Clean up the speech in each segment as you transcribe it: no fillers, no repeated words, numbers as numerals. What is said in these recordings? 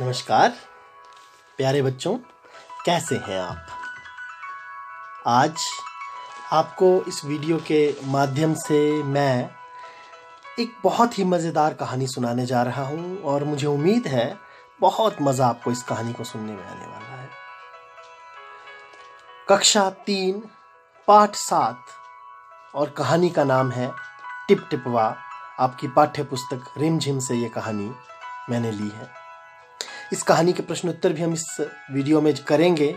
नमस्कार प्यारे बच्चों, कैसे हैं आप। आज आपको इस वीडियो के माध्यम से मैं एक बहुत ही मज़ेदार कहानी सुनाने जा रहा हूं और मुझे उम्मीद है बहुत मज़ा आपको इस कहानी को सुनने में आने वाला है। कक्षा 3 पाठ 7 और कहानी का नाम है टिपटिपवा। आपकी पाठ्यपुस्तक रिमझिम से ये कहानी मैंने ली है। इस कहानी के प्रश्नोत्तर भी हम इस वीडियो में करेंगे,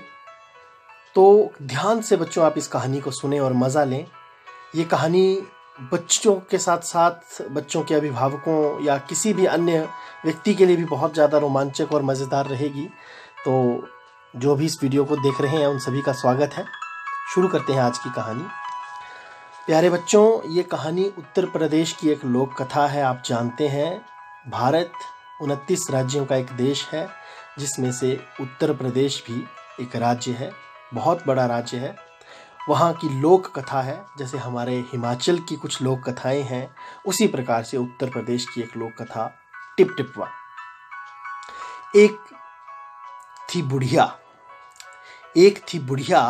तो ध्यान से बच्चों आप इस कहानी को सुने और मज़ा लें। ये कहानी बच्चों के साथ साथ बच्चों के अभिभावकों या किसी भी अन्य व्यक्ति के लिए भी बहुत ज़्यादा रोमांचक और मज़ेदार रहेगी। तो जो भी इस वीडियो को देख रहे हैं उन सभी का स्वागत है। शुरू करते हैं आज की कहानी। प्यारे बच्चों, ये कहानी उत्तर प्रदेश की एक लोक कथा है। आप जानते हैं भारत 29 राज्यों का एक देश है, जिसमें से उत्तर प्रदेश भी एक राज्य है, बहुत बड़ा राज्य है। वहाँ की लोक कथा है, जैसे हमारे हिमाचल की कुछ लोक कथाएं हैं, उसी प्रकार से उत्तर प्रदेश की एक लोक कथा टिपटिपवा। एक थी बुढ़िया,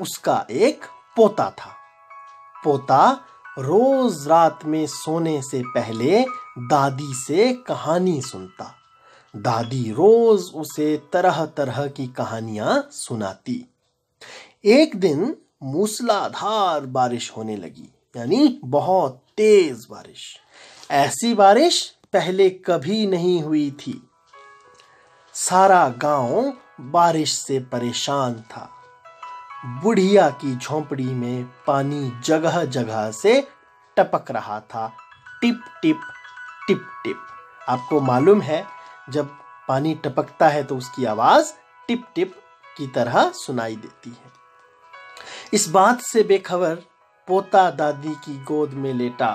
उसका एक पोता था। पोता रोज रात में सोने से पहले दादी से कहानी सुनता। दादी रोज उसे तरह तरह की कहानियां सुनाती। एक दिन मूसलाधार बारिश होने लगी, यानी बहुत तेज बारिश। ऐसी बारिश पहले कभी नहीं हुई थी। सारा गांव बारिश से परेशान था। बुढ़िया की झोंपड़ी में पानी जगह जगह से टपक रहा था, टिप टिप टिप टिप। आपको मालूम है जब पानी टपकता है तो उसकी आवाज़ टिप टिप की तरह सुनाई देती है। इस बात से बेखबर पोता दादी की गोद में लेटा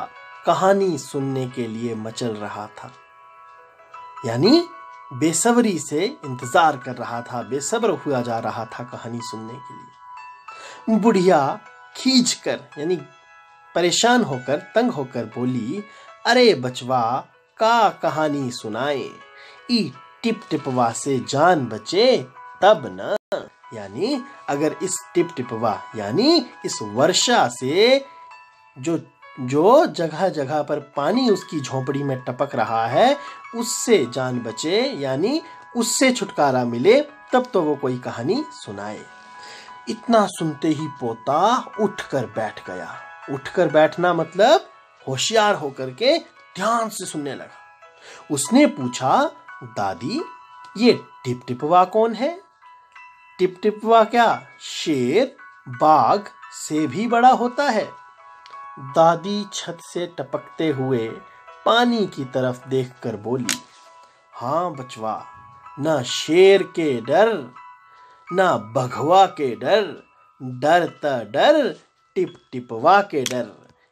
कहानी सुनने के लिए मचल रहा था, यानी बेसब्री से इंतज़ार कर रहा था, बेसब्र हुआ जा रहा था कहानी सुनने के लिए। बुढ़िया खींचकर यानी परेशान होकर, तंग होकर बोली, अरे बचवा का कहानी सुनाए, ई टिपटिपवा से जान बचे तब न। यानी अगर इस टिपटिपवा यानी इस वर्षा से जो जगह जगह पर पानी उसकी झोंपड़ी में टपक रहा है उससे जान बचे, यानी उससे छुटकारा मिले, तब तो वो कोई कहानी सुनाए। इतना सुनते ही पोता उठकर बैठ गया। उठकर बैठना मतलब होशियार होकर के ध्यान से सुनने लगा। उसने पूछा, दादी ये टिपटिपवा कौन है? टिपटिपवा क्या शेर बाघ से भी बड़ा होता है? दादी छत से टपकते हुए पानी की तरफ देखकर बोली, हाँ बचवा, ना शेर के डर ना बघवा के डर, डरता डर टिपटिपवा के डर।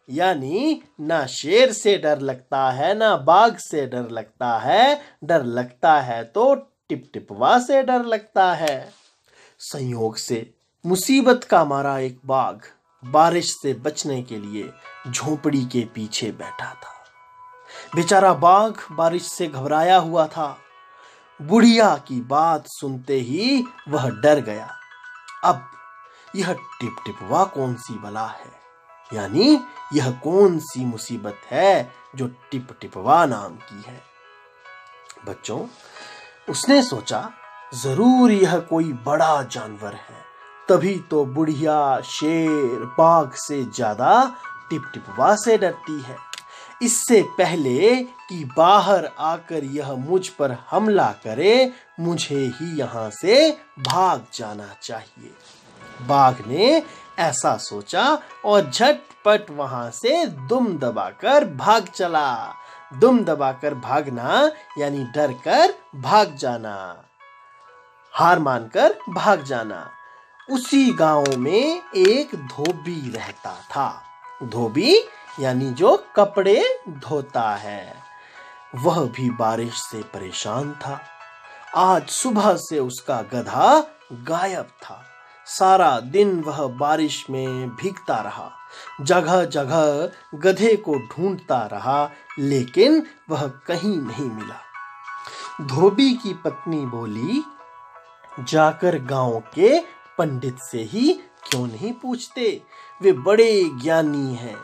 यानी ना शेर से डर लगता है ना बाघ से डर लगता है, डर लगता है तो टिपटिपवा से डर लगता है। संयोग से मुसीबत का मारा एक बाघ बारिश से बचने के लिए झोपड़ी के पीछे बैठा था। बेचारा बाघ बारिश से घबराया हुआ था। बुढ़िया की बात सुनते ही वह डर गया। अब यह टिपटिपवा कौन सी बला है, यानी यह कौन सी मुसीबत है जो टिपटिपवा नाम की है। बच्चों, उसने सोचा जरूर यह कोई बड़ा जानवर है, तभी तो बुढ़िया शेर बाघ से ज्यादा टिपटिपवा से डरती है। इससे पहले कि बाहर आकर यह मुझ पर हमला करे, मुझे ही यहाँ से भाग जाना चाहिए। बाघ ने ऐसा सोचा और झटपट वहाँ से दुम दबाकर भाग चला। दुम दबाकर भागना यानी डरकर भाग जाना, हार मानकर भाग जाना। उसी गांव में एक धोबी रहता था। धोबी यानी जो कपड़े धोता है। वह भी बारिश से परेशान था। आज सुबह से उसका गधा गायब था। सारा दिन वह बारिश में भीगता रहा, जगह जगह गधे को ढूंढता रहा, लेकिन वह कहीं नहीं मिला। धोबी की पत्नी बोली, जाकर गांव के पंडित से ही क्यों नहीं पूछते, वे बड़े ज्ञानी हैं,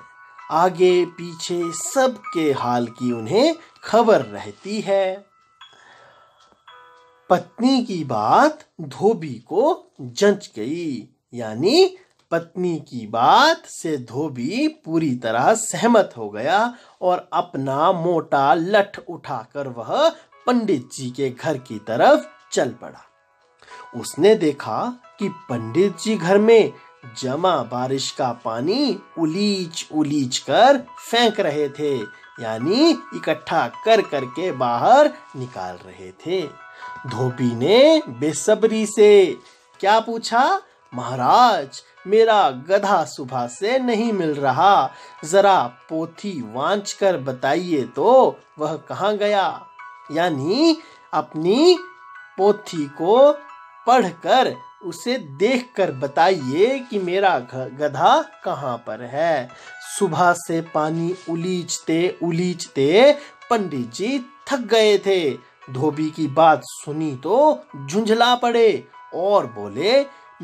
आगे पीछे सबके हाल की उन्हें खबर रहती है। पत्नी की बात धोबी को जंच गई, यानी पत्नी की बात से धोबी पूरी तरह सहमत हो गया और अपना मोटा लठ उठाकर वह पंडित जी के घर की तरफ चल पड़ा। उसने देखा कि पंडित जी घर में जमा बारिश का पानी उलीच उलीच कर फेंक रहे थे, यानी इकट्ठा कर करके बाहर निकाल रहे थे। धोबी ने बेसब्री से क्या पूछा, महाराज मेरा गधा सुबह से नहीं मिल रहा, जरा पोथी वांच कर बताइए तो वह कहाँ गया। यानी अपनी पोथी को पढ़कर उसे देखकर बताइए कि मेरा गधा कहाँ पर है। सुबह से पानी उलीचते उलीचते पंडित जी थक गए थे। धोबी की बात सुनी तो झुंझला पड़े और बोले,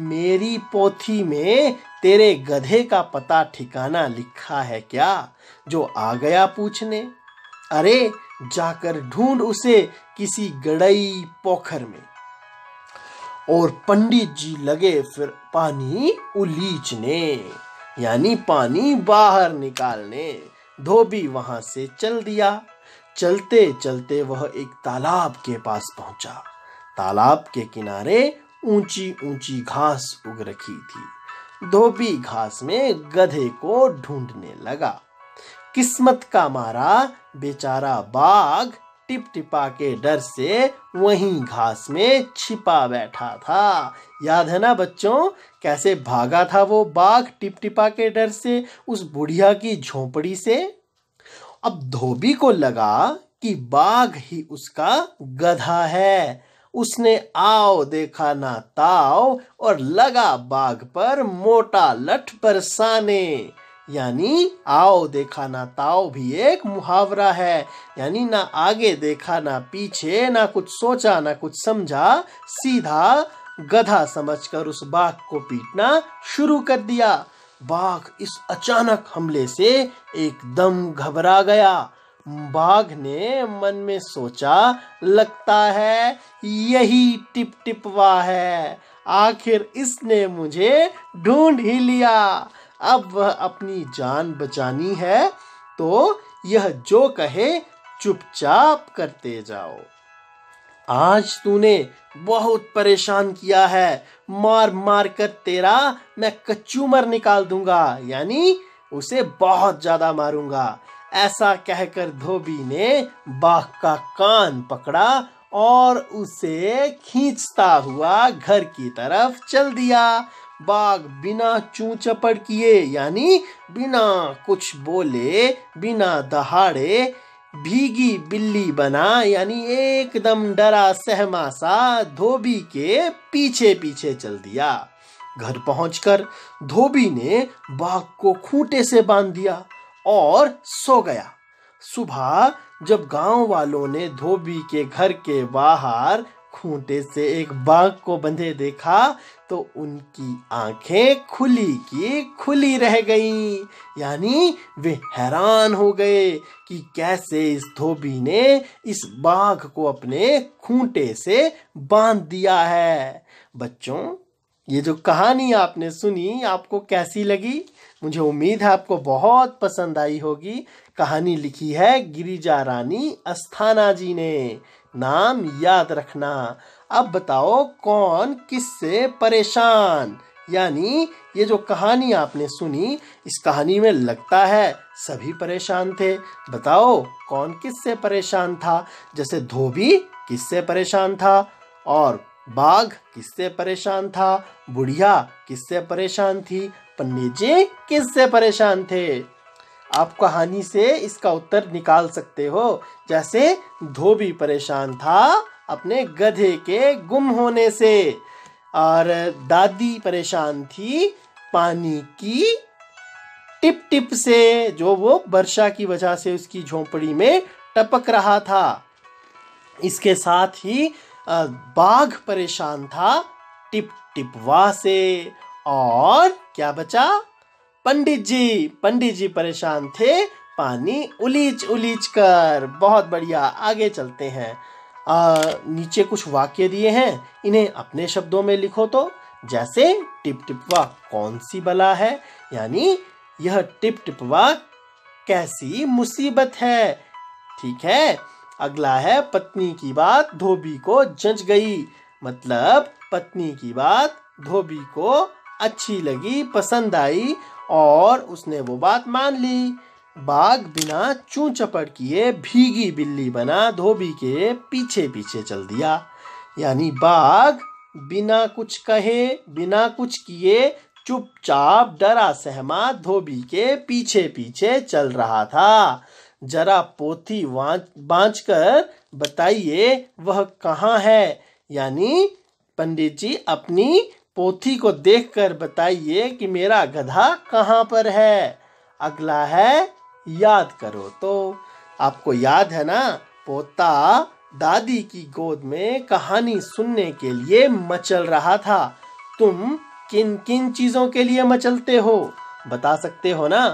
मेरी पोथी में तेरे गधे का पता ठिकाना लिखा है क्या, जो आ गया पूछने। अरे जाकर ढूंढ उसे किसी गड़ई पोखर में। और पंडित जी लगे फिर पानी उलीचने, यानी पानी बाहर निकालने। धोबी वहां से चल दिया। चलते चलते वह एक तालाब के पास पहुंचा। तालाब के किनारे ऊंची ऊंची घास उग रखी थी। धोबी घास में गधे को ढूंढने लगा। किस्मत का मारा बेचारा बाघ टिपटिपा के डर से वहीं घास में छिपा बैठा था। याद है ना बच्चों, कैसे भागा था वो बाघ टिपटिपा के डर से, उस बुढ़िया की झोपड़ी से। अब धोबी को लगा कि बाघ ही उसका गधा है। उसने आओ देखा ना ताओ और लगा बाघ पर मोटा लठ बरसाने। यानी आओ देखा ना ताओ भी एक मुहावरा है, यानी ना आगे देखा ना पीछे, ना कुछ सोचा ना कुछ समझा, सीधा गधा समझकर उस बाघ को पीटना शुरू कर दिया। बाघ इस अचानक हमले से एकदम घबरा गया। बाघ ने मन में सोचा, लगता है यही टिपटिपवा है, आखिर इसने मुझे ढूंढ ही लिया। अब वह अपनी जान बचानी है तो यह जो कहे चुपचाप करते जाओ। आज तूने बहुत परेशान किया है, मार मार कर तेरा मैं कच्चूमर निकाल दूंगा, यानी उसे बहुत ज्यादा मारूंगा। ऐसा कहकर धोबी ने बाघ का कान पकड़ा और उसे खींचता हुआ घर की तरफ चल दिया। बाघ बिना चूं चपड़ किए, यानी बिना कुछ बोले, बिना दहाड़े, भीगी बिल्ली बना, यानी एकदम डरा सहमा सा धोबी के पीछे पीछे चल दिया। घर पहुंचकर धोबी ने बाघ को खूंटे से बांध दिया और सो गया। सुबह जब गांव वालों ने धोबी के घर के बाहर खूंटे से एक बाघ को बंधे देखा तो उनकी आंखें खुली की खुली रह गईं, यानी वे हैरान हो गए कि कैसे इस धोबी ने इस बाघ को अपने खूंटे से बांध दिया है। बच्चों, ये जो कहानी आपने सुनी आपको कैसी लगी? मुझे उम्मीद है आपको बहुत पसंद आई होगी। कहानी लिखी है गिरिजा रानी अस्थाना जी ने। नाम याद रखना। अब बताओ कौन किससे परेशान, यानी ये जो कहानी आपने सुनी, इस कहानी में लगता है सभी परेशान थे। बताओ कौन किससे परेशान था। जैसे धोबी किससे परेशान था, और बाघ किससे परेशान था, बुढ़िया किससे परेशान थी, पंडित जी किससे परेशान थे। आप कहानी से इसका उत्तर निकाल सकते हो। जैसे धोबी परेशान था अपने गधे के गुम होने से, और दादी परेशान थी पानी की टिप टिप से, जो वो वर्षा की वजह से उसकी झोंपड़ी में टपक रहा था। इसके साथ ही बाघ परेशान था टिपटिपवा से, और क्या बचा? पंडित जी। पंडित जी परेशान थे पानी उलीच उलीच कर। बहुत बढ़िया, आगे चलते हैं। नीचे कुछ वाक्य दिए हैं, इन्हें अपने शब्दों में लिखो। तो जैसे टिपटिपवा कौन सी बला है, यानी यह टिपटिपवा कैसी मुसीबत है। ठीक है, अगला है पत्नी की बात धोबी को जंच गई, मतलब पत्नी की बात धोबी को अच्छी लगी, पसंद आई और उसने वो बात मान ली। बाघ बिना चू चपड़ किए भीगी बिल्ली बना धोबी के पीछे पीछे चल दिया, यानी बाघ बिना कुछ कहे बिना कुछ किए चुपचाप डरा सहमा धोबी के पीछे पीछे चल रहा था। जरा पोथी बाँच कर बताइए वह कहाँ है, यानी पंडित जी अपनी पोथी को देखकर बताइए कि मेरा गधा कहाँ पर है। अगला है याद करो, तो आपको याद है ना, पोता दादी की गोद में कहानी सुनने के लिए मचल रहा था। तुम किन किन चीज़ों के लिए मचलते हो बता सकते हो ना?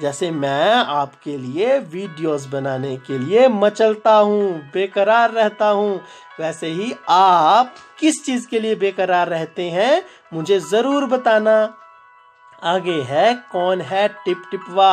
जैसे मैं आपके लिए वीडियोस बनाने के लिए मचलता हूँ, बेकरार रहता हूँ, वैसे ही आप किस चीज़ के लिए बेकरार रहते हैं मुझे ज़रूर बताना। आगे है कौन है टिपटिपवा।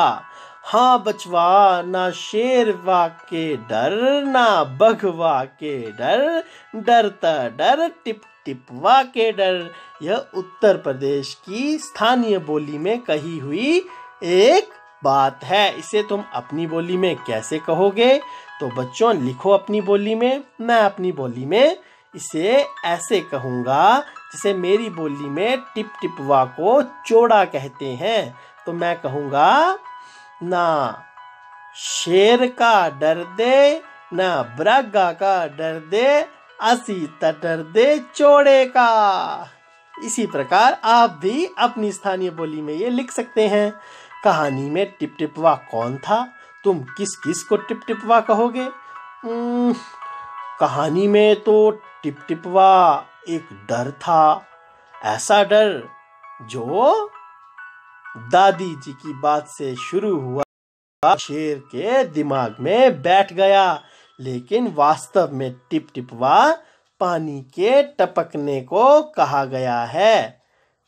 हाँ बचवा ना शेरवा के डर ना बघवा के डर, डरता डर टिपटिपवा के डर। यह उत्तर प्रदेश की स्थानीय बोली में कही हुई एक बात है। इसे तुम अपनी बोली में कैसे कहोगे? तो बच्चों लिखो अपनी बोली में। मैं अपनी बोली में इसे ऐसे कहूँगा जैसे मेरी बोली में टिपटिपवा को चोड़ा कहते हैं, तो मैं कहूँगा ना शेर का डर दे ना ब्रग्गा का डर दे, असी त डर दे चोड़े का। इसी प्रकार आप भी अपनी स्थानीय बोली में ये लिख सकते हैं। कहानी में टिपटिपवा कौन था, तुम किस किस को टिपटिपवा कहोगे? कहानी में तो टिपटिपवा एक डर था, ऐसा डर जो दादी जी की बात से शुरू हुआ, शेर के दिमाग में बैठ गया। लेकिन वास्तव में टिपटिपवा पानी के टपकने को कहा गया है।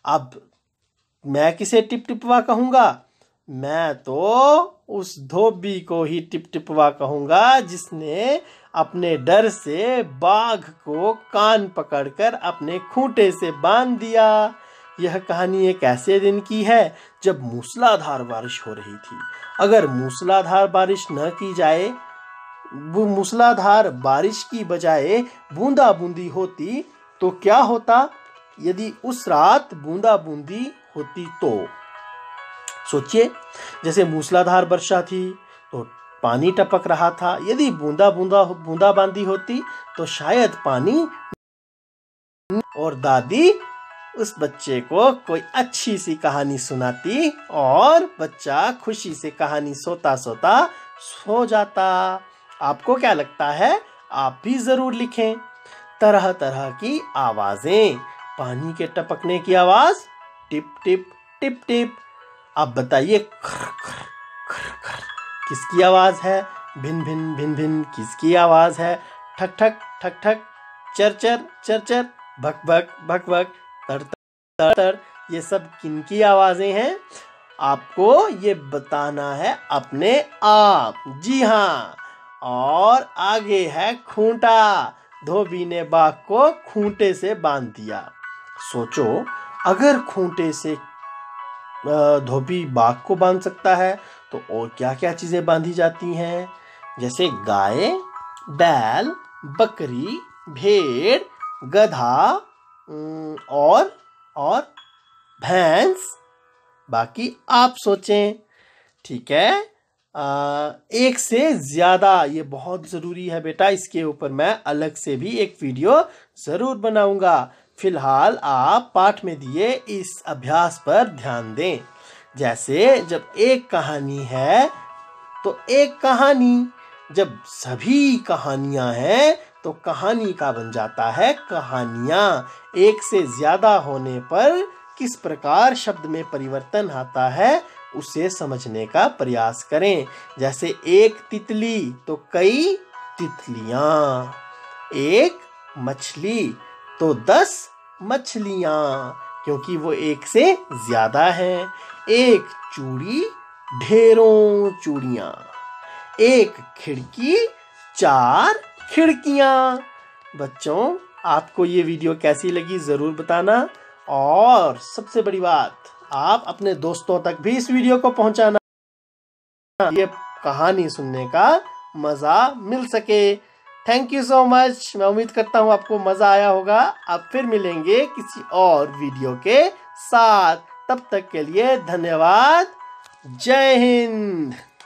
अब मैं किसे टिपटिपवा कहूँगा? मैं तो उस धोबी को ही टिपटिपवा कहूँगा जिसने अपने डर से बाघ को कान पकड़कर अपने खूंटे से बांध दिया। यह कहानी एक ऐसे दिन की है जब मूसलाधार बारिश हो रही थी। अगर मूसलाधार बारिश न की जाए, वो मूसलाधार बारिश की बजाय बूंदा बूंदी होती तो क्या होता? यदि उस रात बूंदा बूंदी होती तो सोचिए, जैसे मूसलाधार वर्षा थी तो पानी टपक रहा था, यदि बूंदाबांदी होती तो शायद पानी और दादी उस बच्चे को कोई अच्छी सी कहानी सुनाती और बच्चा खुशी से कहानी सोता सोता सो जाता। आपको क्या लगता है? आप भी ज़रूर लिखें। तरह तरह की आवाज़ें, पानी के टपकने की आवाज़ टिप टिप टिप टिप। आप बताइए खर खर खर खर किसकी आवाज़ है? भिन भिन भिन भिन किसकी आवाज़ है? ठक ठक ठक ठक, चर चर चर चर, भक भक भक भक, तर तर तर, ये सब किनकी आवाज़ें हैं? आपको ये बताना है अपने आप। जी हाँ। और आगे है खूंटा। धोबी ने बाघ को खूंटे से बांध दिया। सोचो, अगर खूंटे से धोबी बाघ को बांध सकता है तो और क्या क्या चीज़ें बांधी जाती हैं? जैसे गाय, बैल, बकरी, भेड़, गधा और भैंस। बाकी आप सोचें, ठीक है। एक से ज़्यादा, ये बहुत ज़रूरी है बेटा, इसके ऊपर मैं अलग से भी एक वीडियो ज़रूर बनाऊंगा। फिलहाल आप पाठ में दिए इस अभ्यास पर ध्यान दें। जैसे जब एक कहानी है तो एक कहानी, जब सभी कहानियाँ हैं तो कहानी का बन जाता है कहानियाँ। एक से ज्यादा होने पर किस प्रकार शब्द में परिवर्तन आता है उसे समझने का प्रयास करें। जैसे एक तितली तो कई तितलियाँ, एक मछली तो 10 मछलियाँ, क्योंकि वो एक से ज्यादा हैं। एक चूड़ी ढेरों चूड़ियाँ, एक खिड़की 4 खिड़कियाँ। बच्चों आपको ये वीडियो कैसी लगी ज़रूर बताना, और सबसे बड़ी बात आप अपने दोस्तों तक भी इस वीडियो को पहुंचाना, ये कहानी सुनने का मज़ा मिल सके। Thank you so much. मैं उम्मीद करता हूं आपको मज़ा आया होगा। अब फिर मिलेंगे किसी और वीडियो के साथ, तब तक के लिए धन्यवाद। जय हिंद।